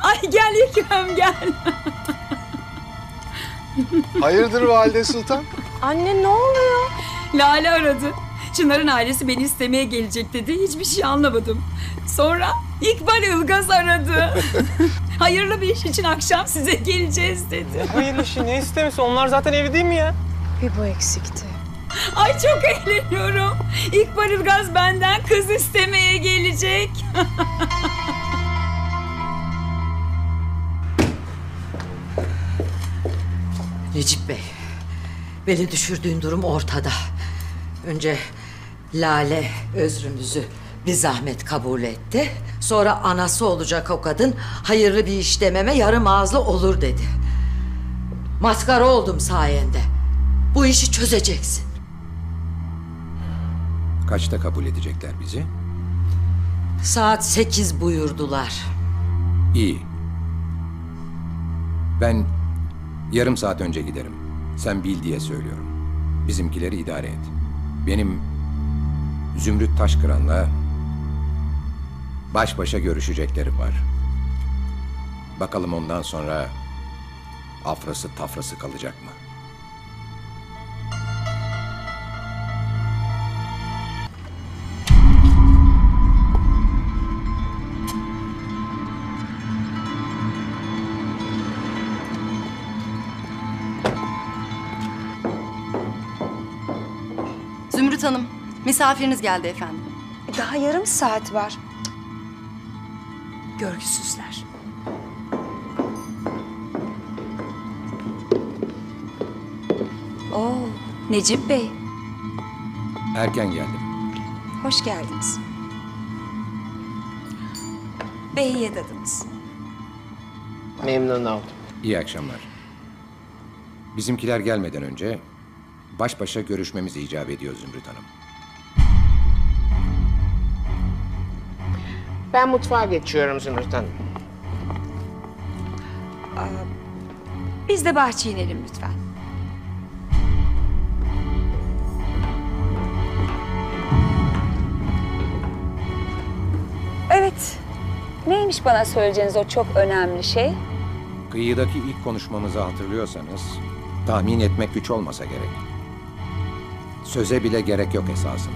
Ay gel İkrem gel. Hayırdır valide sultan? Anne ne oluyor? Lale aradı. Çınar'ın ailesi beni istemeye gelecek dedi. Hiçbir şey anlamadım. Sonra İkbal İlgaz aradı. Hayırlı bir iş için akşam size geleceğiz dedi. Hayırlı işi ne istemesi? Onlar zaten evli değil mi ya? Bir bu eksikti. Ay çok eğleniyorum. İkbal İlgaz benden kız istemeye gelecek. Necip Bey, beni düşürdüğün durum ortada. Önce Lale özrünüzü bir zahmet kabul etti. Sonra anası olacak o kadın hayırlı bir iş dememe yarım ağızlı olur dedi. Maskara oldum sayende. Bu işi çözeceksin. Kaçta kabul edecekler bizi? Saat 8 buyurdular. İyi. Ben yarım saat önce giderim. Sen bil diye söylüyorum. Bizimkileri idare et. Benim Zümrüt Taşkıran'la baş başa görüşeceklerim var. Bakalım ondan sonra afrası tafrası kalacak mı? Zümrüt Hanım, misafiriniz geldi efendim. Daha yarım saat var. Görgüsüzler. Oo, Necip Bey. Erken geldim. Hoş geldiniz. Bey'i adadınız. Memnun oldum. İyi akşamlar. Bizimkiler gelmeden önce baş başa görüşmemiz icap ediyor Zümrüt Hanım. Ben mutfağa geçiyorum Zümrüt Hanım. Biz de bahçeye inelim lütfen. Evet. Neymiş bana söyleyeceğiniz o çok önemli şey? Kıyıdaki ilk konuşmamızı hatırlıyorsanız tahmin etmek güç olmasa gerek. Söze bile gerek yok esasında.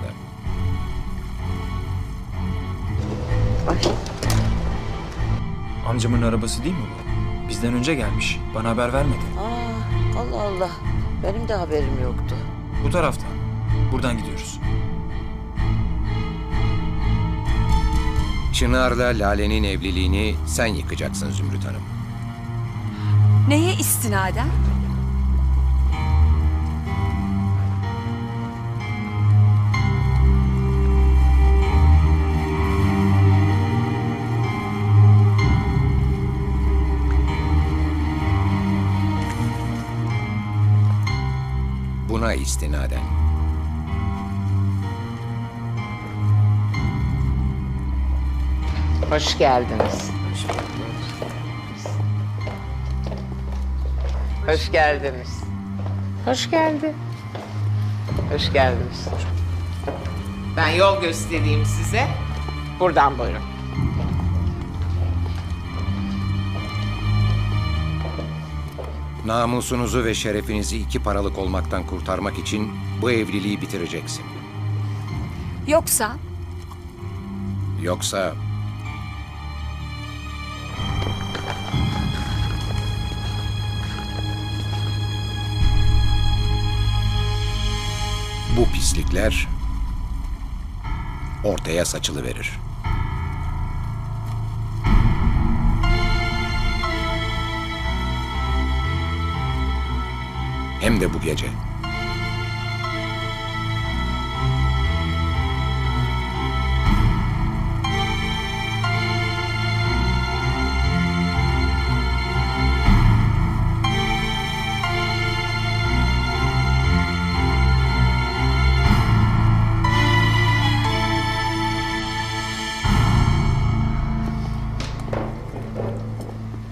Ay. Amcamın arabası değil mi bu? Bizden önce gelmiş. Bana haber vermedi. Aa, Allah Allah. Benim de haberim yoktu. Bu taraftan. Buradan gidiyoruz. Çınar'la Lale'nin evliliğini sen yıkacaksın Zümrüt Hanım. Neye istinaden? Buna istinaden. Hoş geldiniz. Hoş bulduk. Hoş geldiniz. Hoş geldi. Hoş geldiniz. Ben yol göstereyim size. Buradan buyurun. Namusunuzu ve şerefinizi iki paralık olmaktan kurtarmak için bu evliliği bitireceksin. Yoksa? Yoksa... bu pislikler ortaya saçılıverir. Hem de bu gece.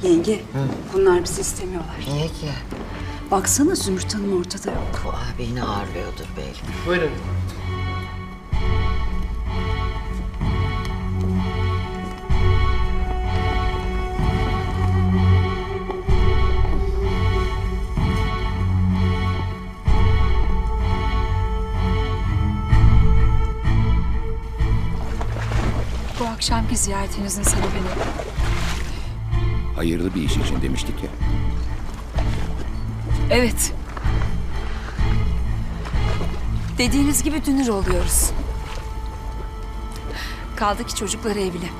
Yenge, bunlar bizi istemiyorlar. Niye ki? Baksana Zümrüt Hanım ortada yok. Bu ağabeyini ağırlıyordur belki. Buyurun. akşamki ziyaretinizin sebebini... Hayırlı bir iş için demiştik ya. Evet. Dediğiniz gibi dünür oluyoruz. Kaldı ki çocukları evli.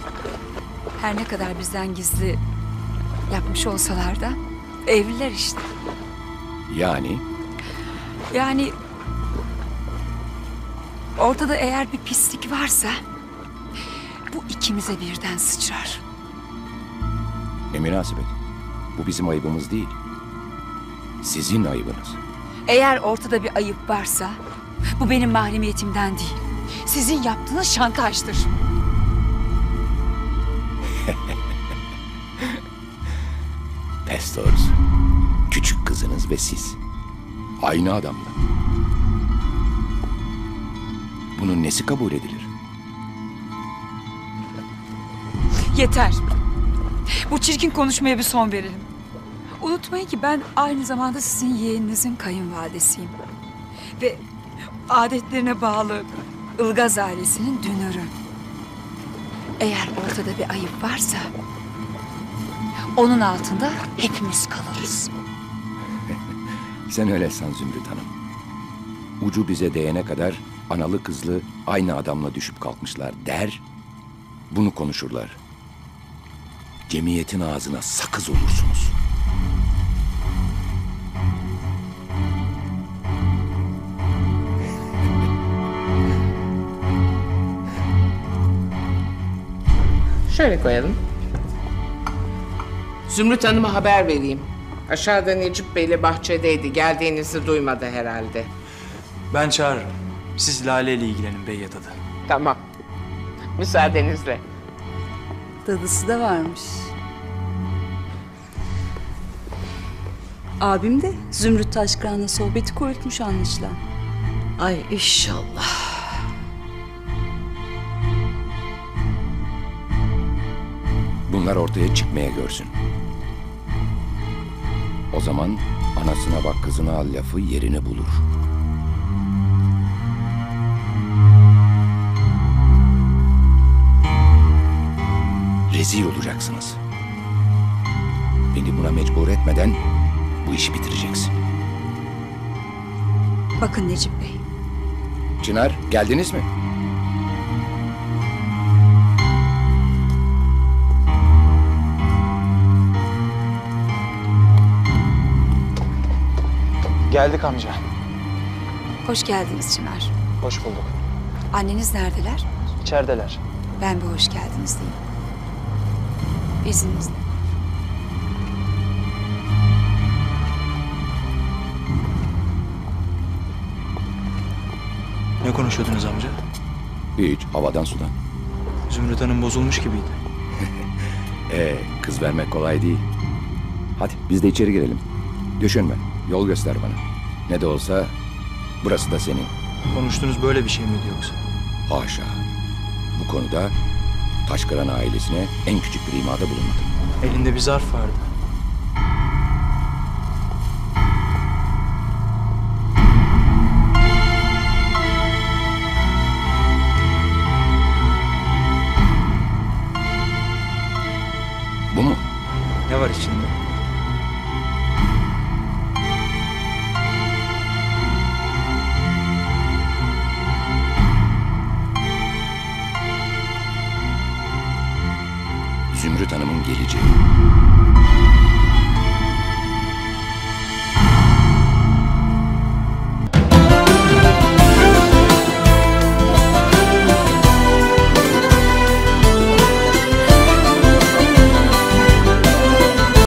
Her ne kadar bizden gizli yapmış olsalar da evliler işte. Yani? Yani ortada eğer bir pislik varsa bu ikimize birden sıçrar. Ne münasebet. Bu bizim ayıbımız değil. Sizin ayıbınız. Eğer ortada bir ayıp varsa bu benim mahremiyetimden değil. Sizin yaptığınız şantajdır. Pes doğrusu. Küçük kızınız ve siz. Aynı adamla. Bunun nesi kabul edilir? Yeter. Bu çirkin konuşmaya bir son verelim. Unutmayın ki ben aynı zamanda sizin yeğeninizin kayınvalidesiyim. Ve adetlerine bağlı Ilgaz ailesinin dünürü. Eğer ortada bir ayıp varsa onun altında hepimiz kalırız. Sen öyle san Zümrüt Hanım. Ucu bize değene kadar analı kızlı aynı adamla düşüp kalkmışlar der, bunu konuşurlar. Cemiyetin ağzına sakız olursunuz. Şöyle koyalım. Zümrüt Hanım'a haber vereyim. Aşağıda Necip Bey'le bahçedeydi. Geldiğinizi duymadı herhalde. Ben çağırırım. Siz Lale'yle ilgilenin Bey ya dadı. Tamam. Müsaadenizle. Dadısı da varmış. Abim de Zümrüt Taşkıran'la sohbeti koyutmuş anlaşılan. Ay inşallah. Bunlar ortaya çıkmaya görsün. O zaman anasına bak kızına al lafı yerini bulur. Rezil olacaksınız. Beni buna mecbur etmeden bu işi bitireceksin. Bakın Necip Bey. Çınar, geldiniz mi? Geldik amca. Hoş geldiniz Çınar. Hoş bulduk. Anneniz neredeler? İçerideler. Ben bir hoş geldiniz diyeyim. İzninizle. Ne konuşuyordunuz amca? Hiç, havadan sudan. Zümrüt Hanım bozulmuş gibiydi. Kız vermek kolay değil. Hadi biz de içeri girelim. Düşünme. Yol göster bana. Ne de olsa burası da senin. Konuştunuz böyle bir şey miydi yoksa? Haşa. Bu konuda Taşkıran ailesine en küçük bir imada bulunmadım. Elinde bir zarf vardı. Bu mu? Ne var içinde? Zümrüt Hanım'ın geleceği.